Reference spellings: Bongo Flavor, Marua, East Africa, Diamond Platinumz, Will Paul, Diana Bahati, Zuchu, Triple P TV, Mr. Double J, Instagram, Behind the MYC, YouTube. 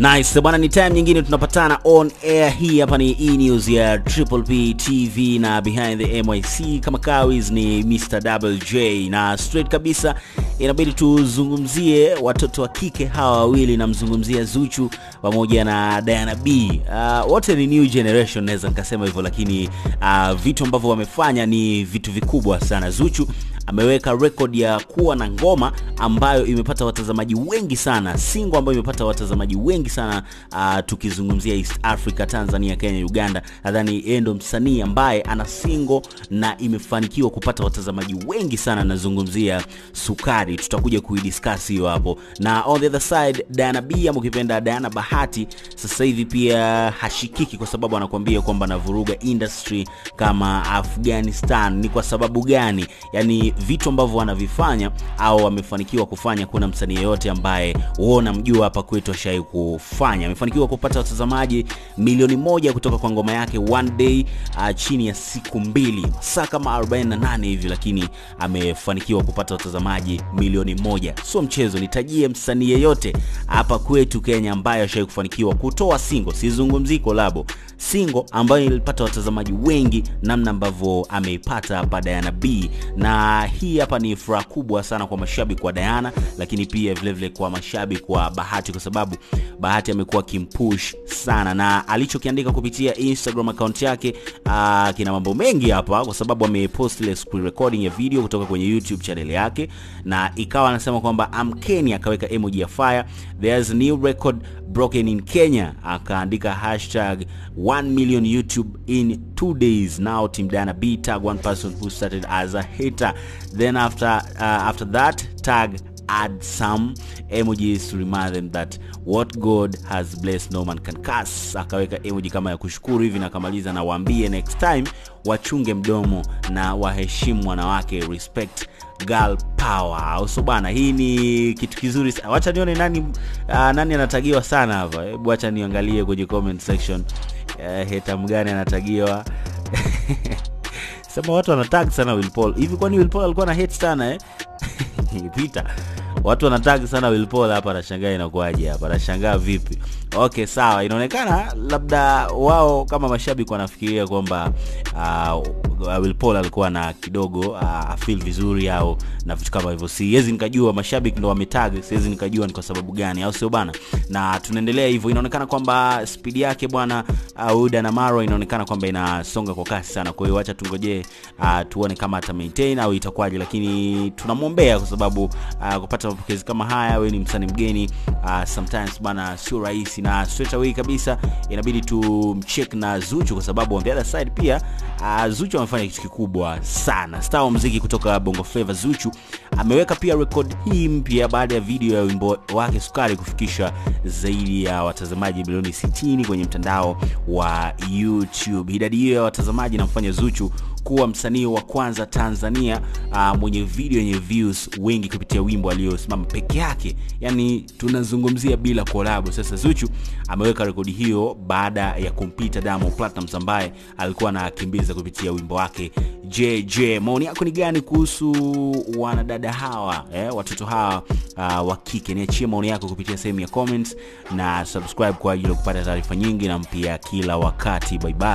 Nice bwana, ni time nyingine tunapatana on air. Hii hapa ni e-news ya Triple P TV na Behind the MYC. Kama kawaida ni Mr. Double J, na straight kabisa inabidi tuzungumzie watoto wa kike hawa wawili, na mzungumzia Zuchu pamoja na Diana B. Wote ni new generation, naweza nikasema hivyo, lakini vitu ambavyo wamefanya ni vitu vikubwa sana. Zuchu ameweka record ya kuwa na ngoma ambayo imepata watazamaji wengi sana, single ambayo imepata watazamaji wengi sana, tukizungumzia East Africa, Tanzania, Kenya, Uganda. Nadhani yeye ndo msanii ambaye ana single na imefanikiwa kupata watazamaji wengi sana. Nazungumzia Sukari, tutakuja kuidiscuss hiyo hapo. Na on the other side, Diana B ama ukipenda Diana Bahati, sasa hivi pia hashikiki kwa sababu anakuambia kwamba anavuruga industry kama Afghanistan. Ni kwa sababu gani? Yani vitu ambavyo wanavifanya au wamefanikiwa kufanya, kuna msanii yeyote ambaye uona mjua hapa kwetu ashai kufanya? Amefanikiwa kupata watazamaji milioni moja kutoka kwa ngoma yake One Day chini ya siku mbili, saa kama 48 hivi, lakini amefanikiwa kupata watazamaji milioni moja. Sio mchezo. Nitajie msanii yeyote hapa kwetu Kenya ambaye ashai kufanikiwa kutoa single, sizungumzi collab, single ambayo ilipata watazamaji wengi namna ambavyo ameipata hapa Diana B. Na hii hapa ni furaha kubwa sana kwa mashabiki wa Diana, lakini pia vile vile kwa mashabiki kwa Bahati, kwa sababu Bahati amekuwa kimpush sana, na alichokiandika kupitia Instagram account yake kina mambo mengi hapa, kwa sababu amepost ile screen recording ya video kutoka kwenye YouTube channel yake, na ikawa anasema kwamba I'm Kenya, akaweka emoji ya fire, there's new record broken in Kenya, akaandika hashtag 1 million YouTube in 2 days. Now Team Diana B tag one person who started as a hater, then after that tag add some emojis to remind them that what God has blessed no man can curse. Akaweka emoji kama ya kushukuru hivi, na kamaliza na waambie next time wachunge mdomo na waheshimu wanawake, respect girl power. Uso bana, hii ni kitu kizuri. Wacha nione nani anatagiwa sana hapa. Hebu acha niangalie kwenye comment section, heta mgani anatagiwa. Sema watu wanatag sana Will Paul. Hivi kwani Will Paul alikuwa na hate sana Peter? Watu wanatag sana Will Paul hapa, nashangaa inakuaje hapa, nashangaa vipi. Okay, sawa, inaonekana labda wao kama mashabiki wanafikiria kwamba Will Paul alikuwa na kidogo feel vizuri au na vitu kama hivyo. Siwezi nikajua, mashabiki ndo wametag, siwezi nikajua ni kwa sababu gani, au sio bana. Na tunaendelea hivyo, inaonekana kwamba speed yake bwana Uda na Maro inaonekana kwamba inasonga kwa kasi sana. Kwa hiyo acha tungoje tuone kama ata maintain au itakuwaje, lakini tunamwombea kwa sababu kupata mapokezi kama haya, wewe ni msanii mgeni, sometimes bwana sio rahisi. Na straight away kabisa inabidi tumcheck na Zuchu, kwa sababu on the other side pia Zuchu amefanya kitu kikubwa sana. Star wa muziki kutoka Bongo Flavor Zuchu ameweka pia record hii mpya baada ya video ya wimbo wake Sukari kufikisha zaidi ya watazamaji milioni 60 kwenye mtandao wa YouTube. Idadi hiyo ya watazamaji inamfanya Zuchu kuwa msanii wa kwanza Tanzania mwenye video yenye views wengi kupitia wimbo aliosimama peke yake. Yani tunazungumzia bila collab. Sasa Zuchu ameweka rekodi hiyo baada ya kumpita Diamond Platinumz ambaye alikuwa anakimbiza kupitia wimbo wake JJ. Maoni yako ni gani kuhusu wanadada hawa, watoto hawa wa kike? Niachie maoni yako kupitia sehemu ya comments, na subscribe kwa ajili ya kupata taarifa nyingi na mpya kila wakati. Bye bye.